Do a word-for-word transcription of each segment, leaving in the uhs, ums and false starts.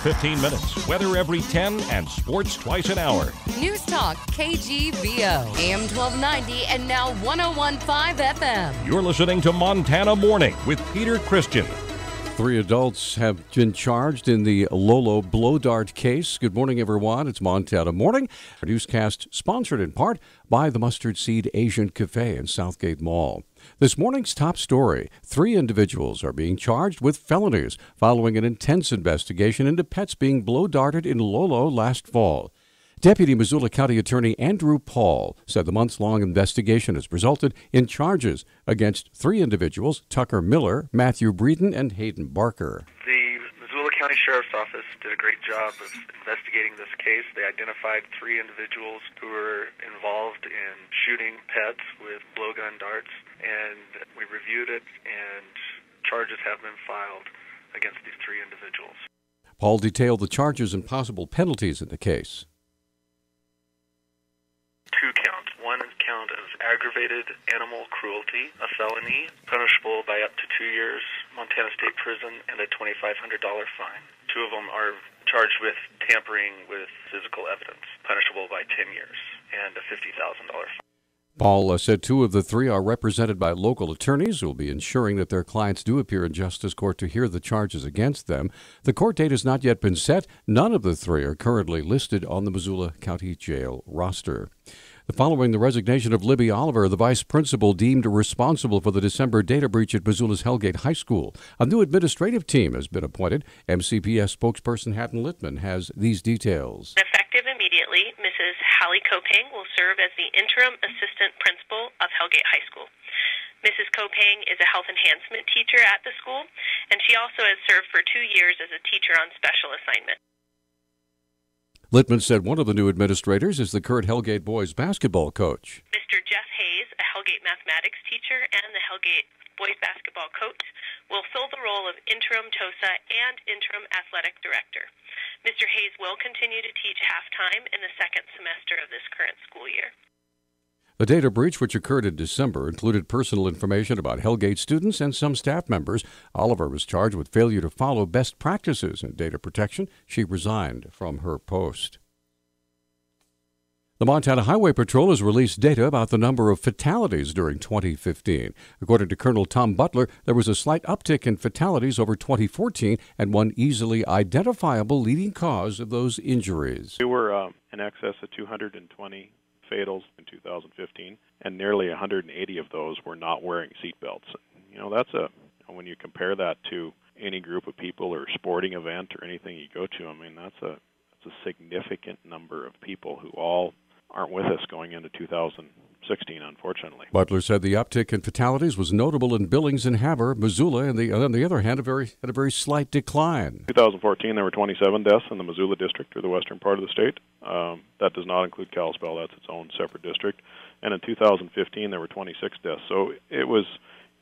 fifteen minutes, weather every ten, and sports twice an hour. News Talk K G V O, A M twelve ninety and now one oh one point five F M. You're listening to Montana Morning with Peter Christian. Three adults have been charged in the Lolo Blow Dart case. Good morning, everyone. It's Montana Morning. Our newscast sponsored in part by the Mustard Seed Asian Cafe in Southgate Mall. This morning's top story, three individuals are being charged with felonies following an intense investigation into pets being blow darted in Lolo last fall. Deputy Missoula County Attorney Andrew Paul said the months-long investigation has resulted in charges against three individuals, Tucker Miller, Matthew Breeden, and Hayden Barker. The Missoula County Sheriff's Office did a great job of investigating this case. They identified three individuals who were involved in shooting pets with blowgun darts, and we reviewed it, and charges have been filed against these three individuals. Paul detailed the charges and possible penalties in the case. Two counts. One count of aggravated animal cruelty, a felony, punishable by up to two years, Montana State Prison, and a twenty-five hundred dollars fine. Two of them are charged with tampering with physical evidence, punishable by ten years, and a fifty thousand dollars fine. Paul said two of the three are represented by local attorneys who will be ensuring that their clients do appear in justice court to hear the charges against them. The court date has not yet been set. None of the three are currently listed on the Missoula County Jail roster. Following the resignation of Libby Oliver, the vice principal deemed responsible for the December data breach at Missoula's Hellgate High School, a new administrative team has been appointed. M C P S spokesperson Hatton Littman has these details. Effective immediately, Missus Hallie Kopang will serve as the interim assistant principal of Hellgate High School. Missus Kopang is a health enhancement teacher at the school, and she also has served for two years as a teacher on special assignment. Littman said one of the new administrators is the current Hellgate boys basketball coach. Mister Jeff Hayes, a Hellgate mathematics teacher and the Hellgate boys basketball coach, will fill the role of interim TOSA and interim athletic director. Mister Hayes will continue to teach half-time in the second semester of this current school year. The data breach, which occurred in December, included personal information about Hellgate students and some staff members. Oliver was charged with failure to follow best practices in data protection. She resigned from her post. The Montana Highway Patrol has released data about the number of fatalities during twenty fifteen. According to Colonel Tom Butler, there was a slight uptick in fatalities over twenty fourteen and one easily identifiable leading cause of those injuries. We were uh, in excess of two hundred twenty fatals in two thousand fifteen, and nearly one hundred eighty of those were not wearing seatbelts. You know, that's a, when you compare that to any group of people or sporting event or anything you go to, I mean, that's a, that's a significant number of people who all aren't with us going into two thousand sixteen, unfortunately. Butler said the uptick in fatalities was notable in Billings and Havre, Missoula, and the, on the other hand, a very, had a very slight decline. two thousand fourteen, there were twenty-seven deaths in the Missoula district or the western part of the state. Um, that does not include Kalispell. That's its own separate district. And in two thousand fifteen, there were twenty-six deaths. So it was,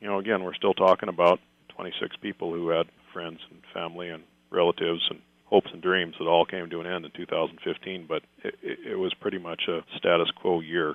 you know, again, we're still talking about twenty-six people who had friends and family and relatives and hopes and dreams that all came to an end in two thousand fifteen, but it, it was pretty much a status quo year.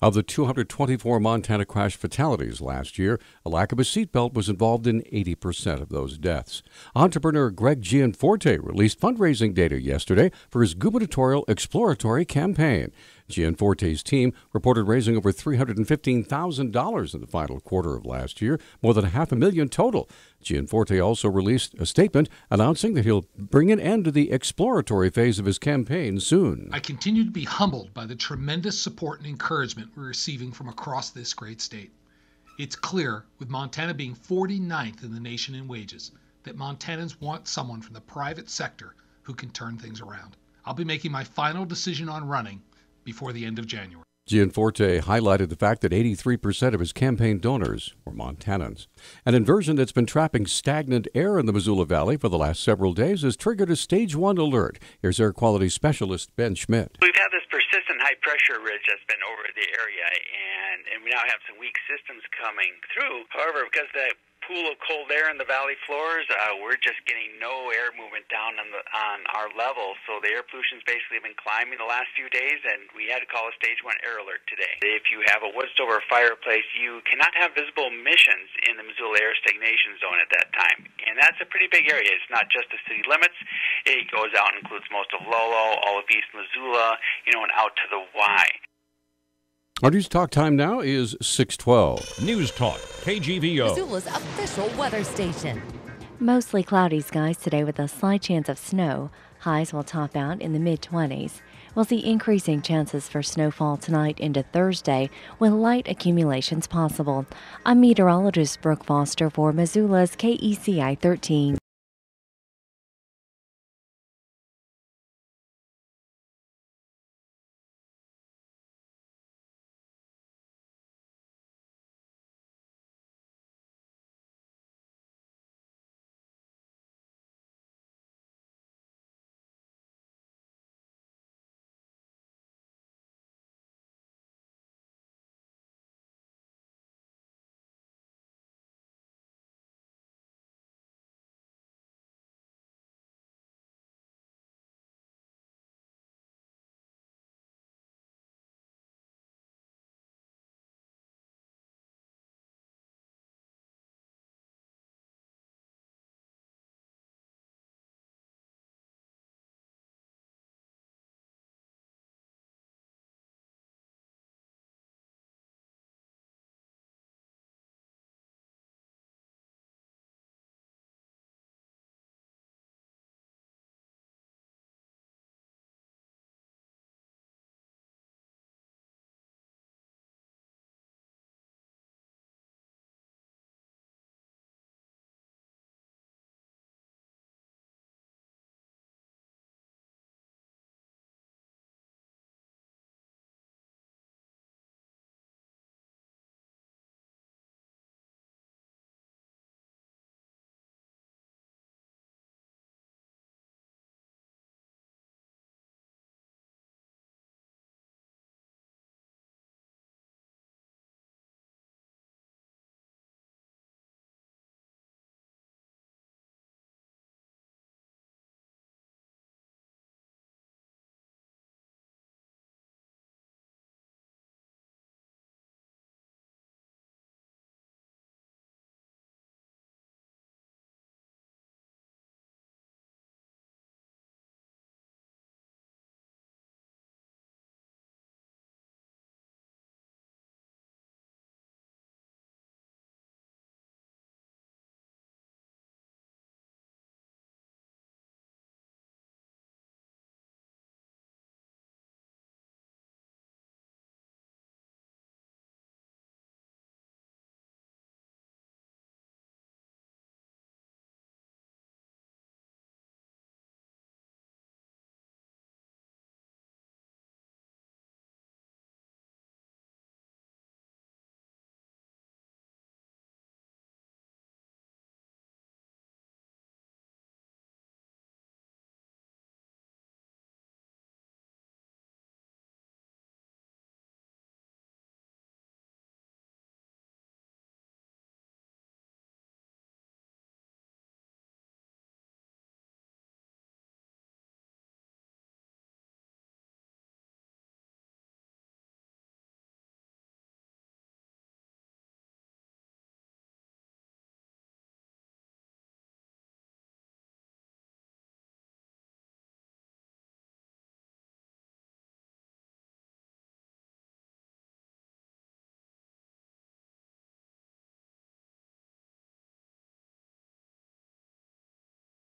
Of the two hundred twenty-four Montana crash fatalities last year, a lack of a seatbelt was involved in eighty percent of those deaths. Entrepreneur Greg Gianforte released fundraising data yesterday for his gubernatorial exploratory campaign. Gianforte's team reported raising over three hundred fifteen thousand dollars in the final quarter of last year, more than half a million total. Gianforte also released a statement announcing that he'll bring an end to the exploratory phase of his campaign soon. I continue to be humbled by the tremendous support and encouragement we're receiving from across this great state. It's clear, with Montana being forty-ninth in the nation in wages, that Montanans want someone from the private sector who can turn things around. I'll be making my final decision on running before the end of January. Gianforte highlighted the fact that eighty-three percent of his campaign donors were Montanans. An inversion that's been trapping stagnant air in the Missoula Valley for the last several days has triggered a stage one alert. Here's air quality specialist Ben Schmidt. We've had this persistent high pressure ridge that's been over the area, and, and we now have some weak systems coming through. However, because the cool of cold air in the valley floors, uh, we're just getting no air movement down on, the, on our level. So the air pollution's basically been climbing the last few days, and we had to call a stage one air alert today. If you have a wood stove or fireplace, you cannot have visible emissions in the Missoula air stagnation zone at that time. And that's a pretty big area. It's not just the city limits. It goes out and includes most of Lolo, all of East Missoula, you know, and out to the Y. Our news talk time now is six twelve. News Talk, K G V O. Missoula's official weather station. Mostly cloudy skies today with a slight chance of snow. Highs will top out in the mid twenties. We'll see increasing chances for snowfall tonight into Thursday with light accumulations possible. I'm meteorologist Brooke Foster for Missoula's K E C I thirteen.